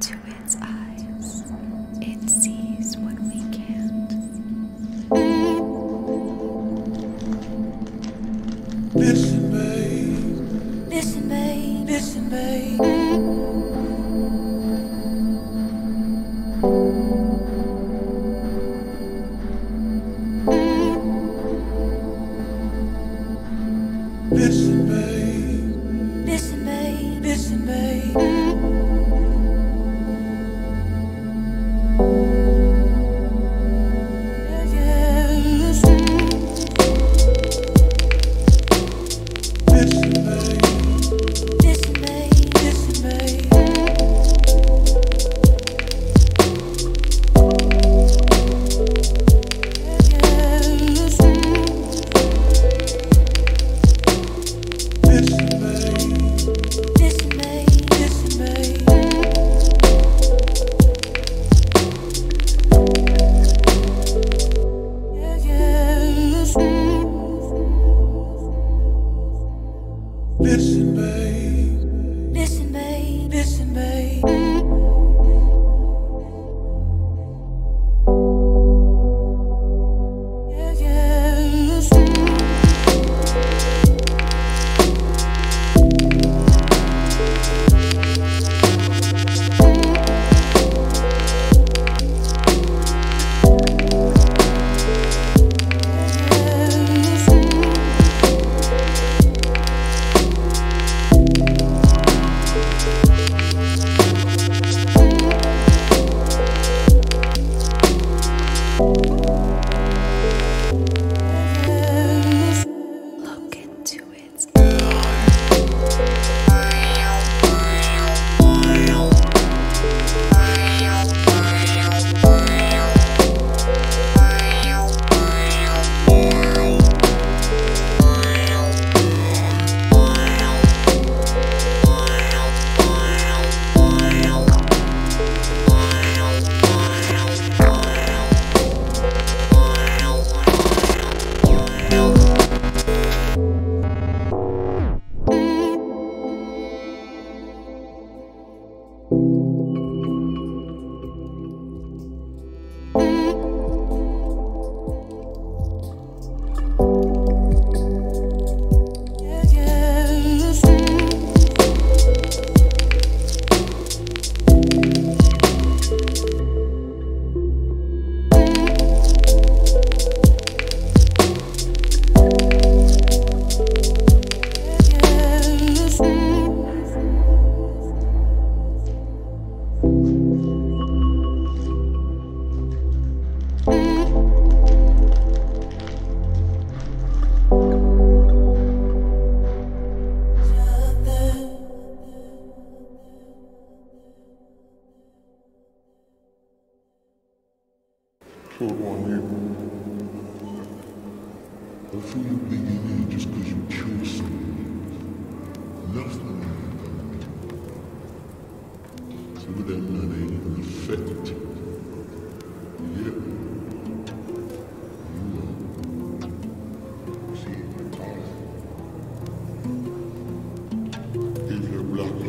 to its eyes. It sees what we can't. Listen, babe. Listen, babe. Listen, babe. Listen, babe. Listen, babe. Listen, babe. Listen, babe. Listen, babe. Listen, babe. Yeah, yeah. Listen. Hold on, man. I feel you being here just because you killed someone. Nothing happened. Some of that nut ain't even affected. Yeah. You know. See it in the car. Give you that black line.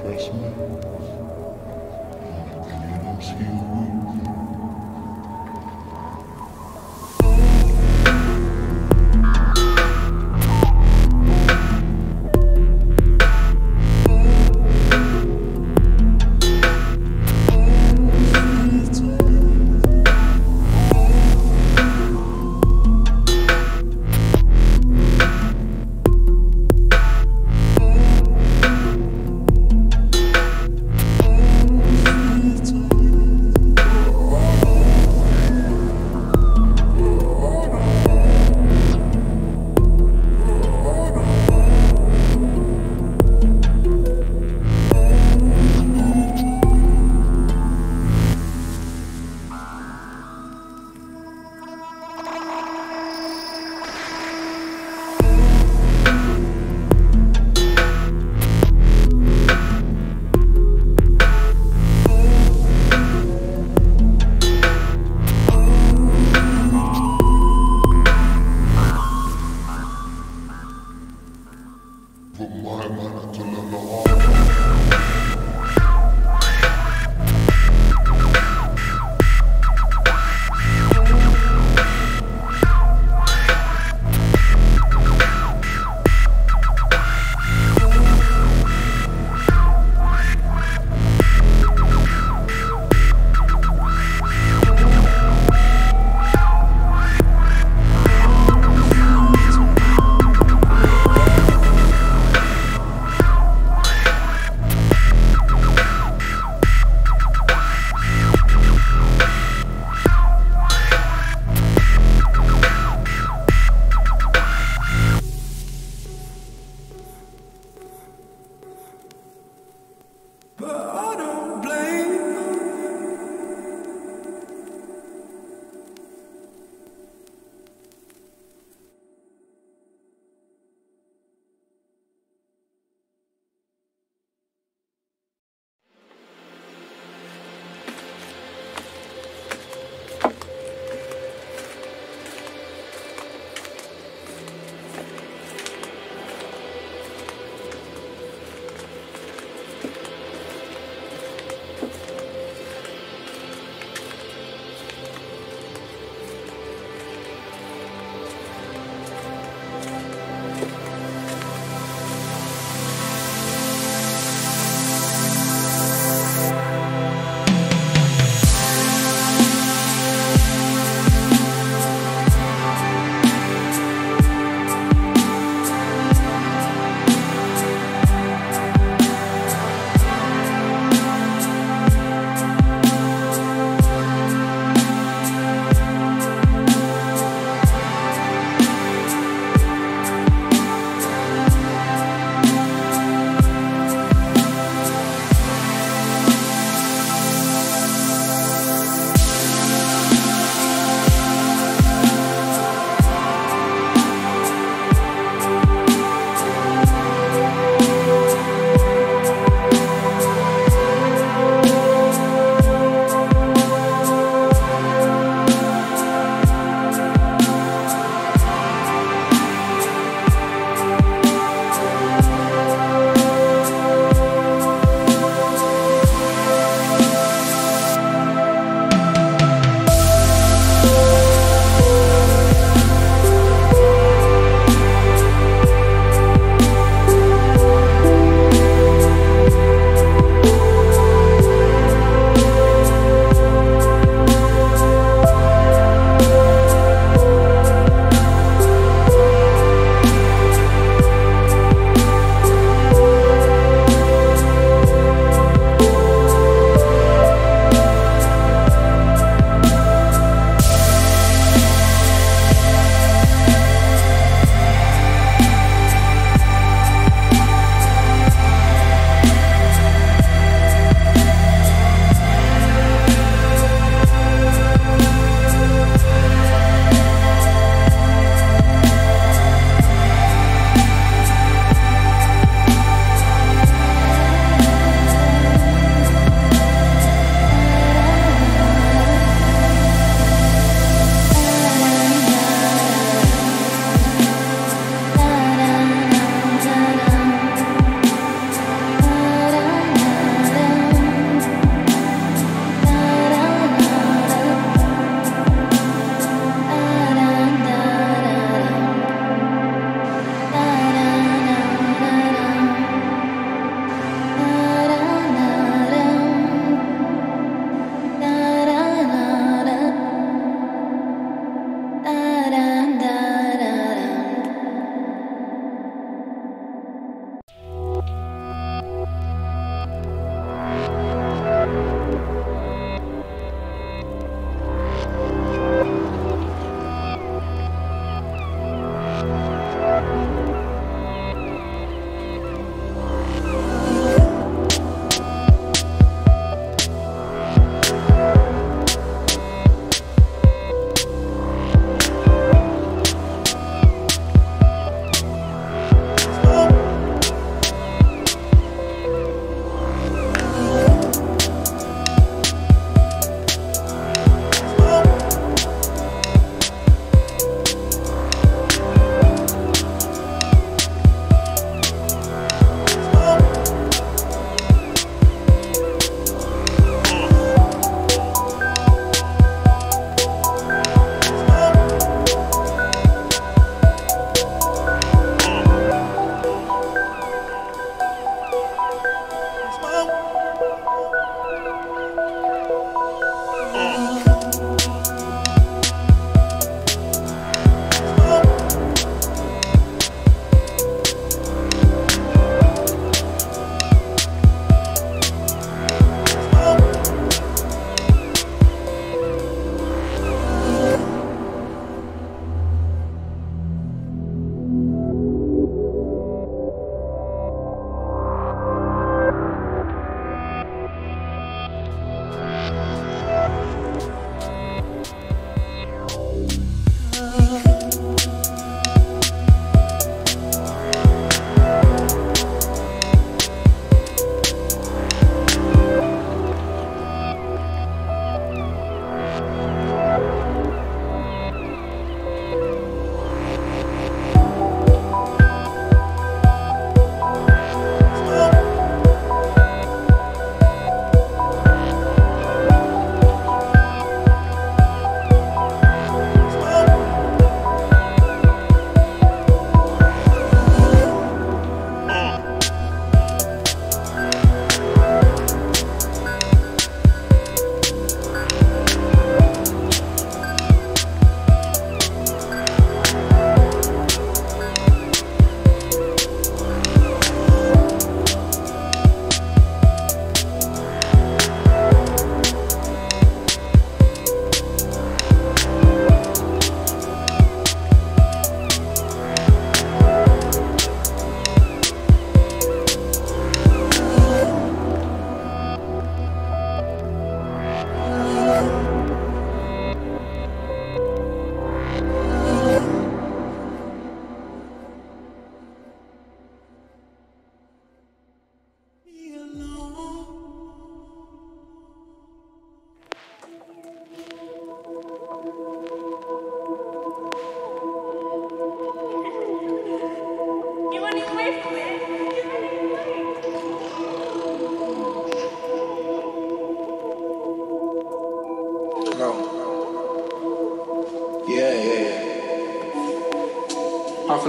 Trust me, I don't see you.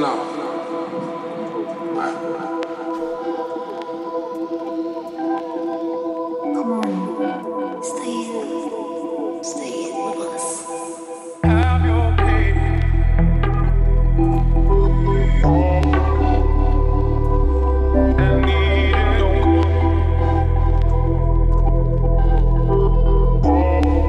off now. Stay with us. Have your pain. And me. Have your pain.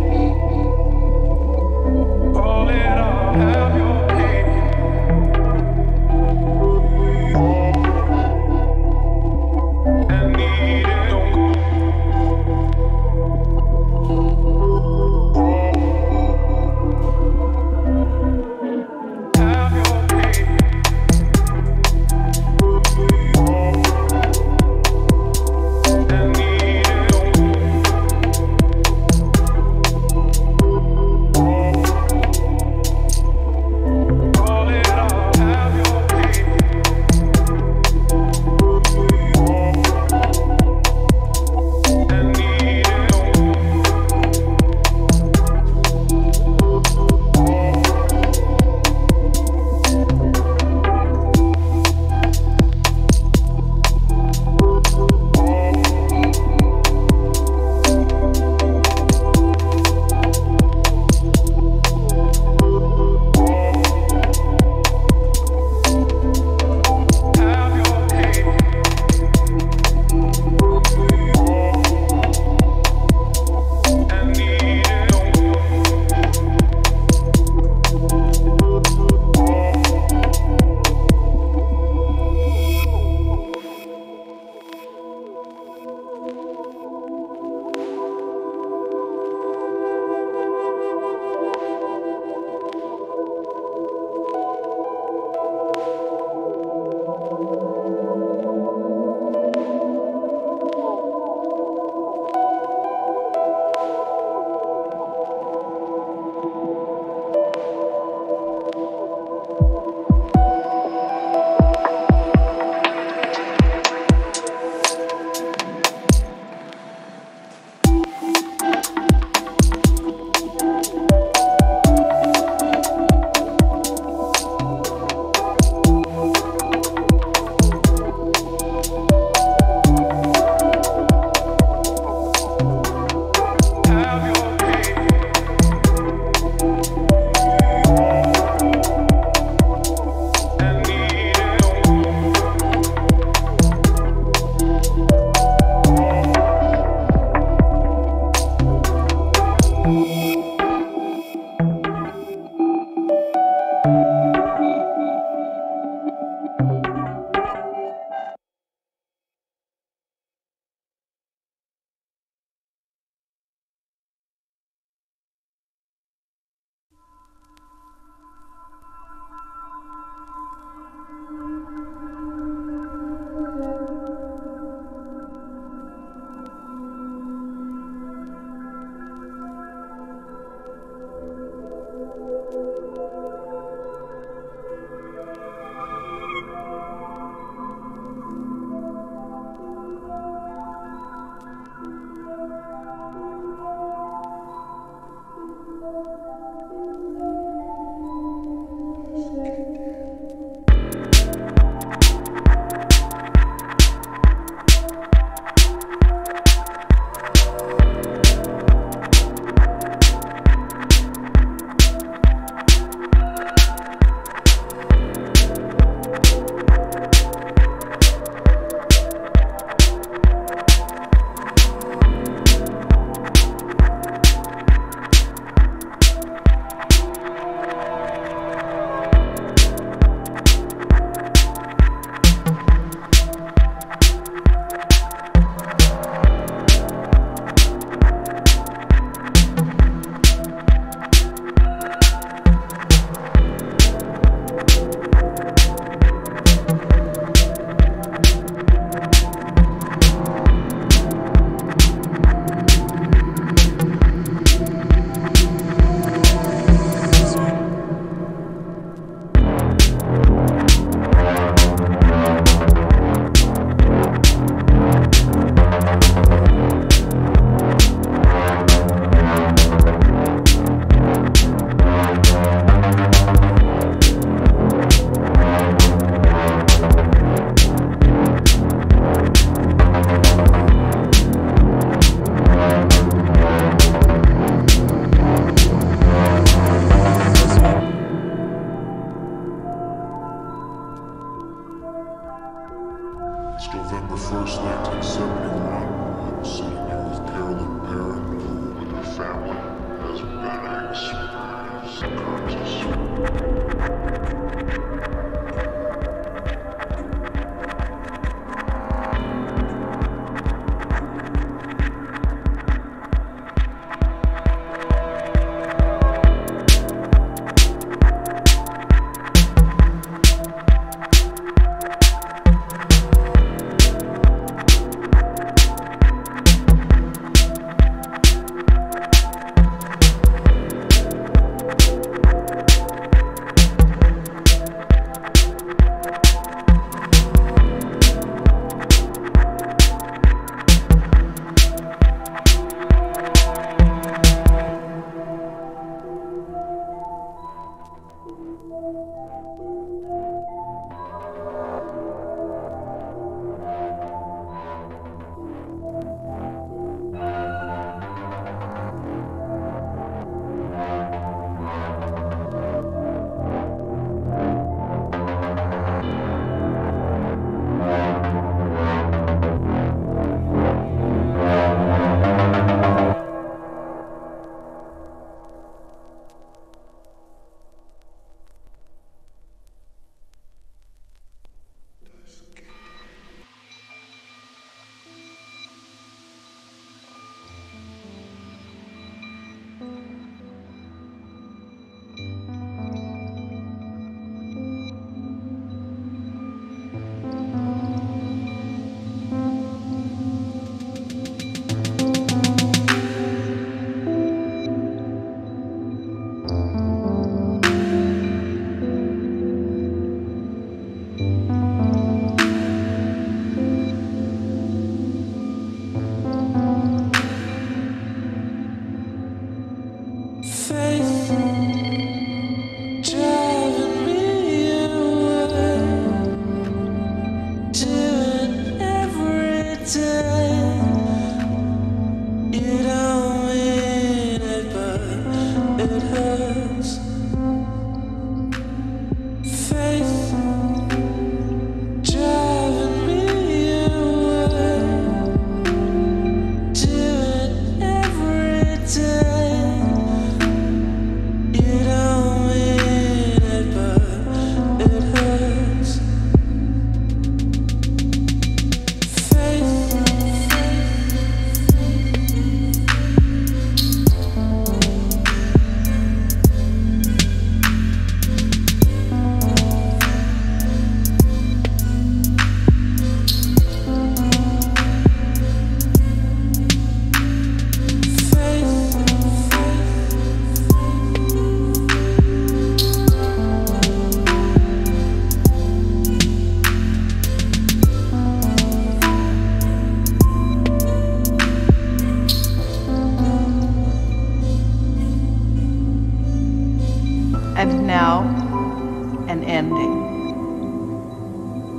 It's November 1st, 1971. I'm sitting here with Carolyn Barron, who and her family has been experiencing conscious.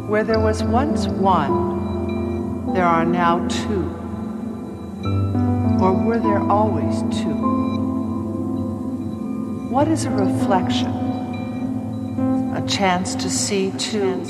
Where there was once one, there are now two. Or were there always two? What is a reflection? A chance to see two.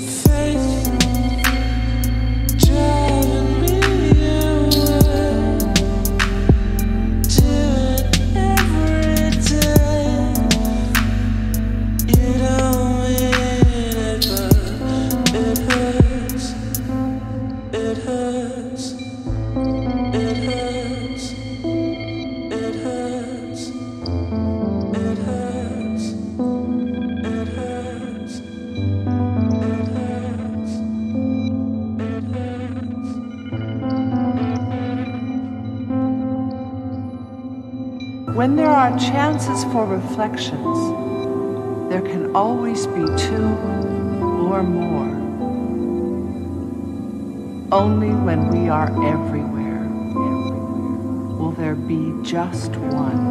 When there are chances for reflections, there can always be two or more. Only when we are everywhere will there be just one.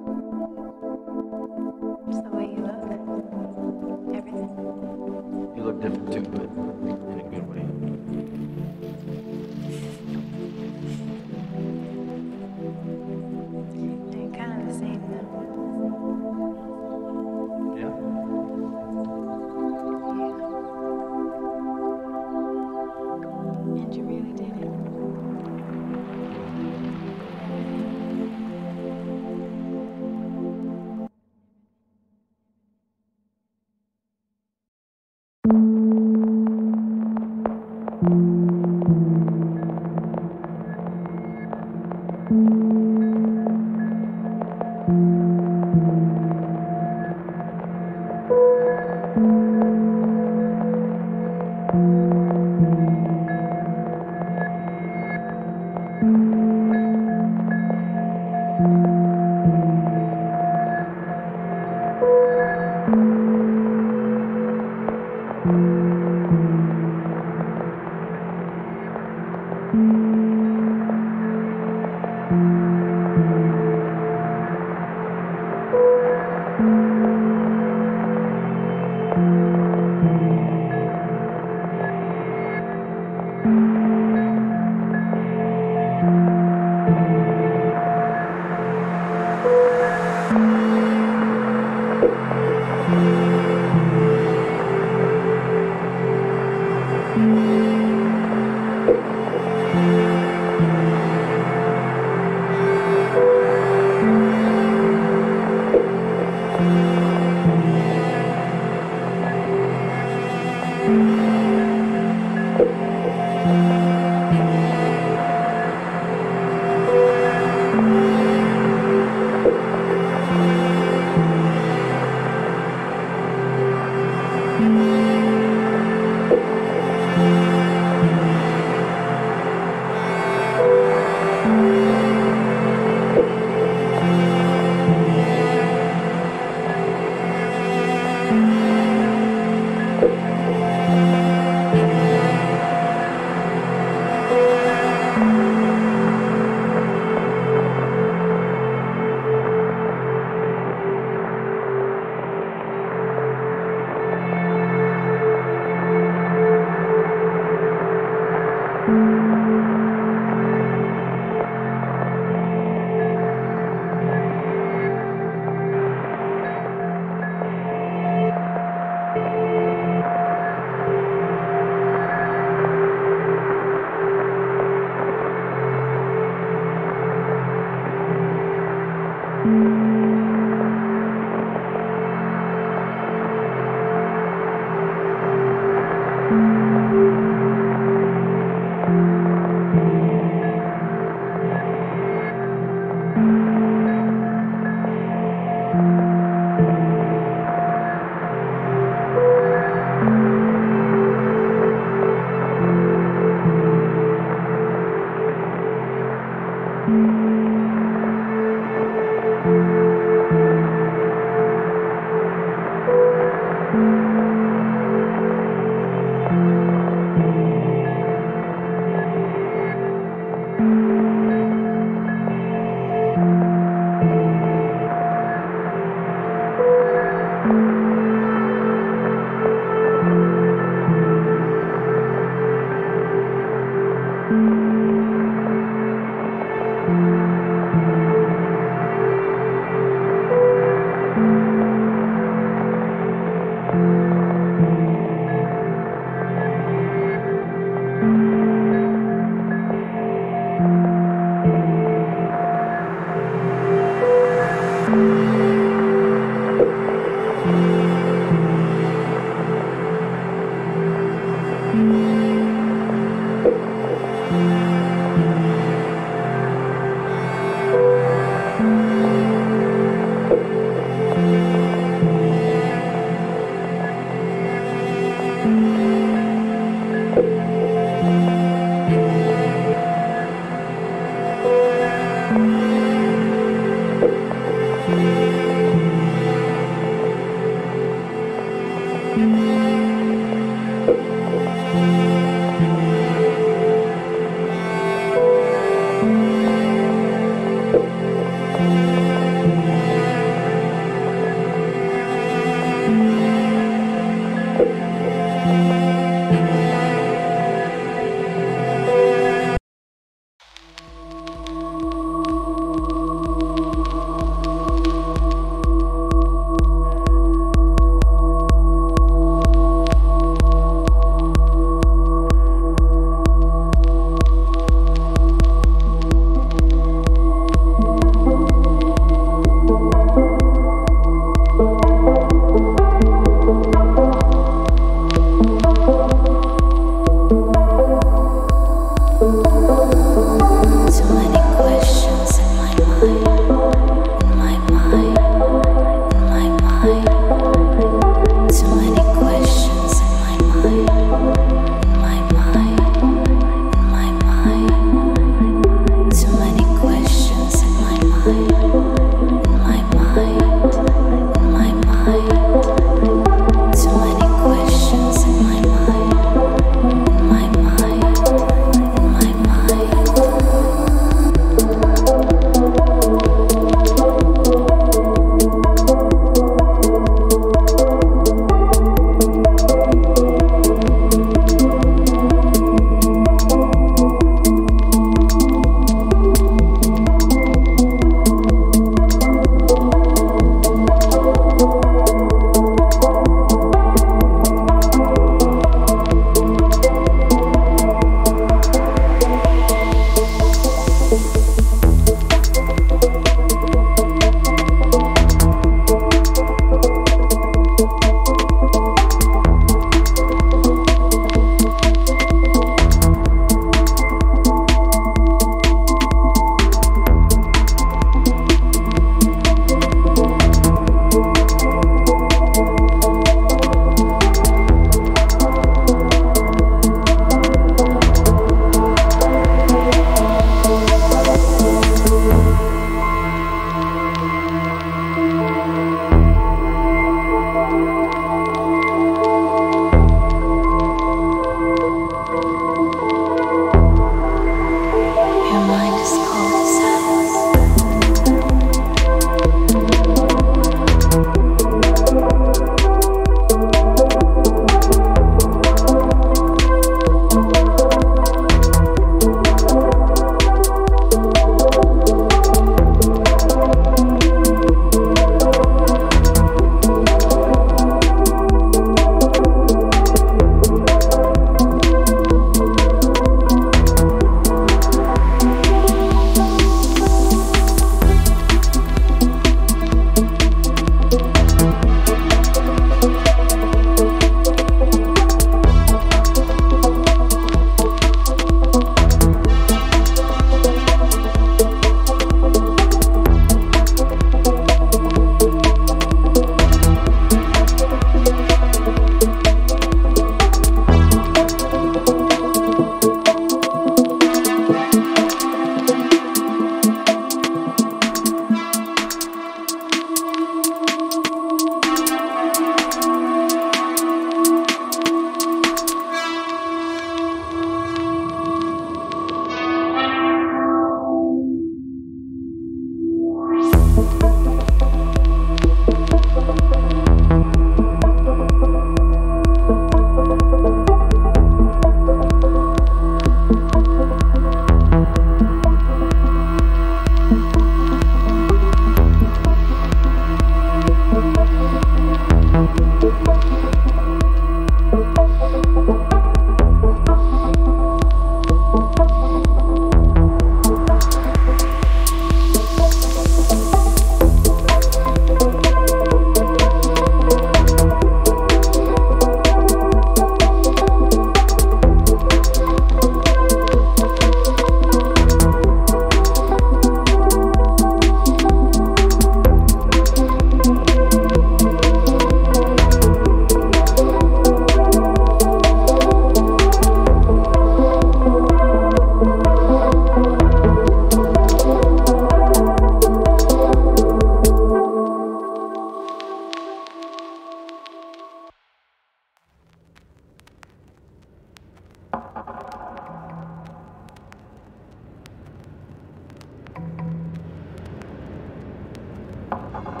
What?